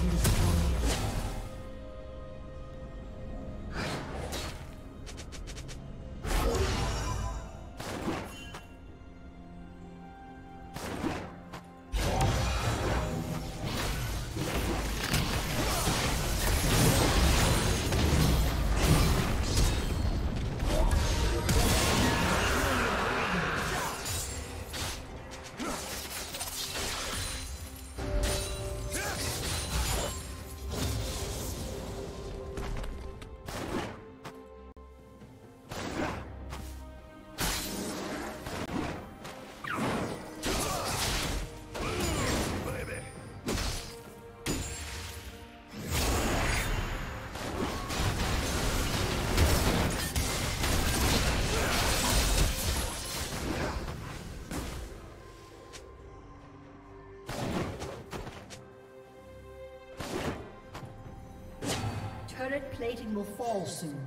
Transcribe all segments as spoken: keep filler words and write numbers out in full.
been destroyed. Turret plating will fall soon.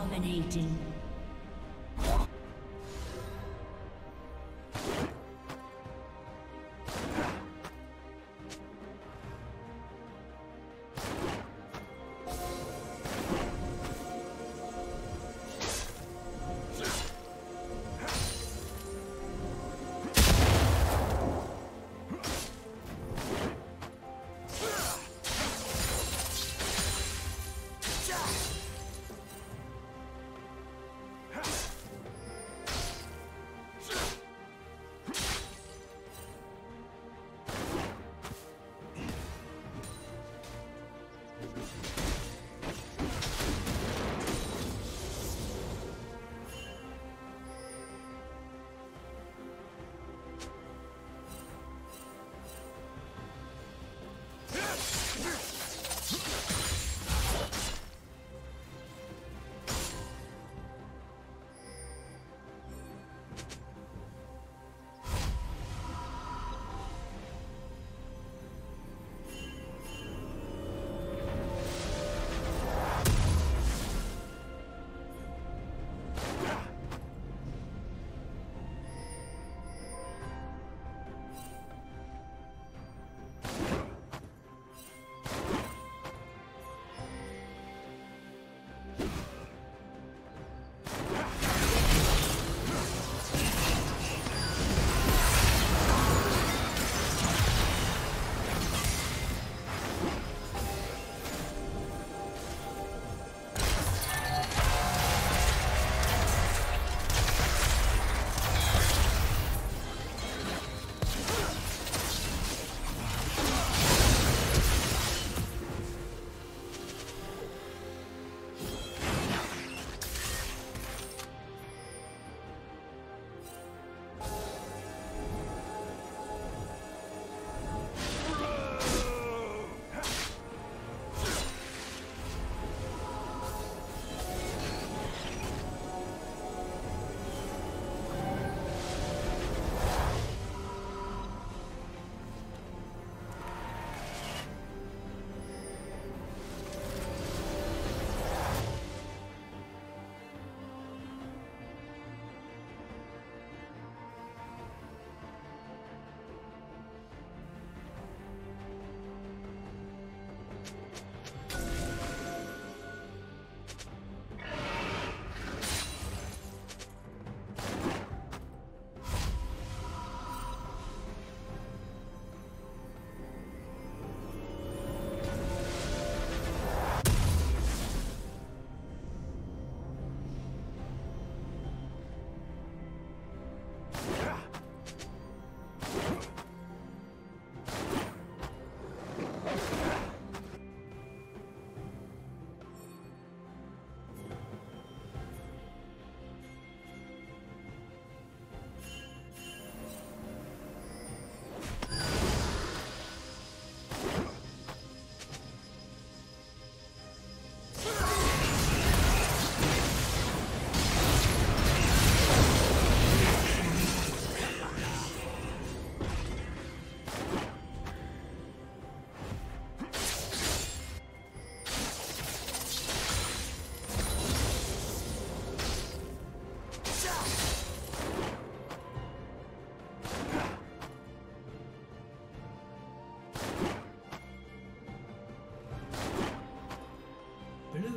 Dominating.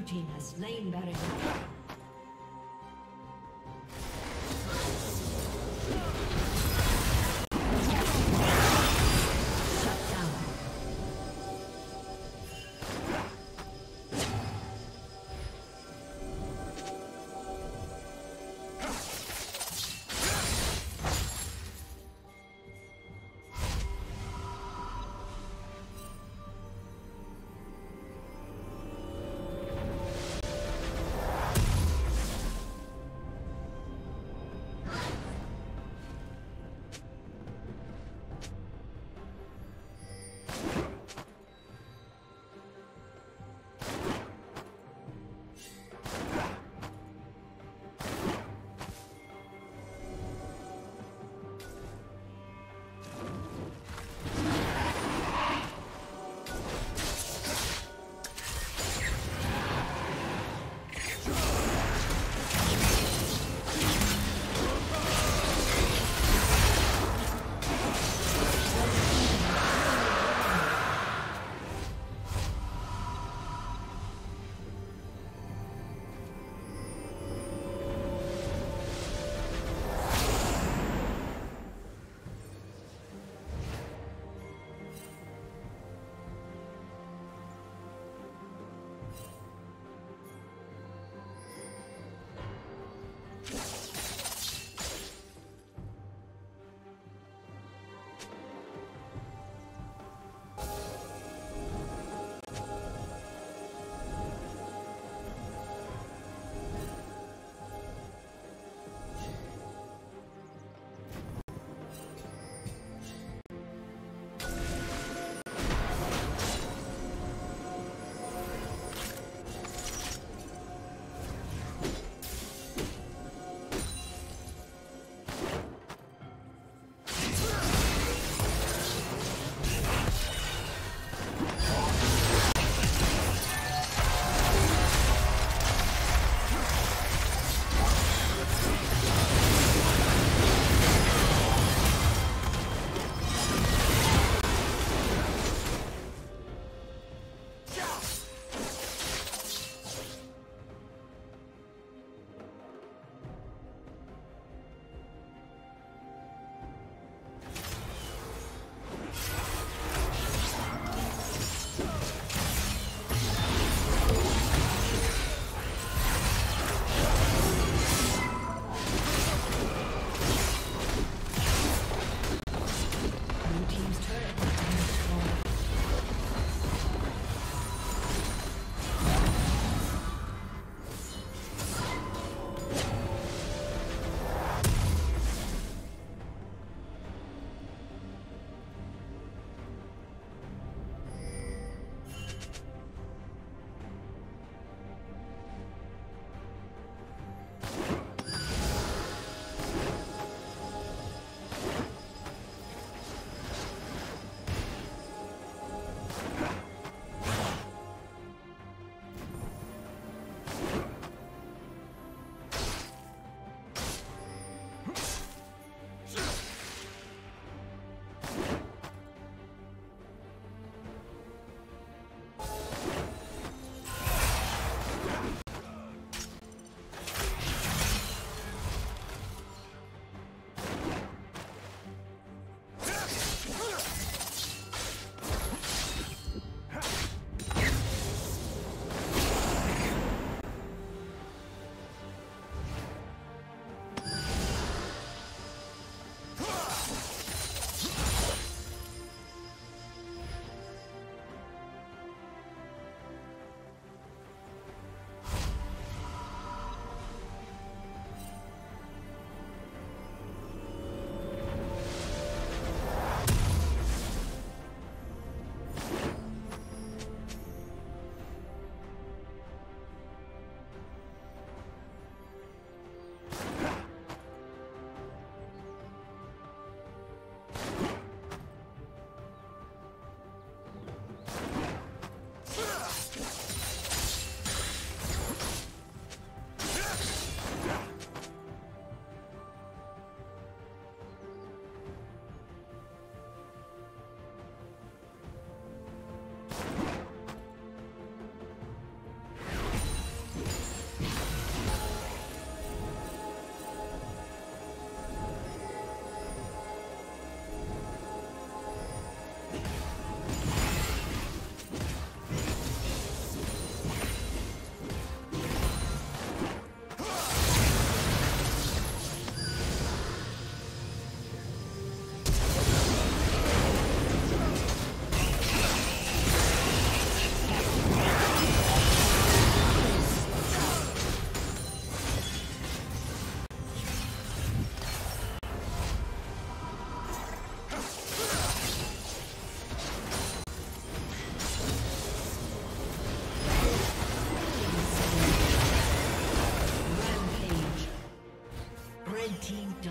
Team has slain Baron.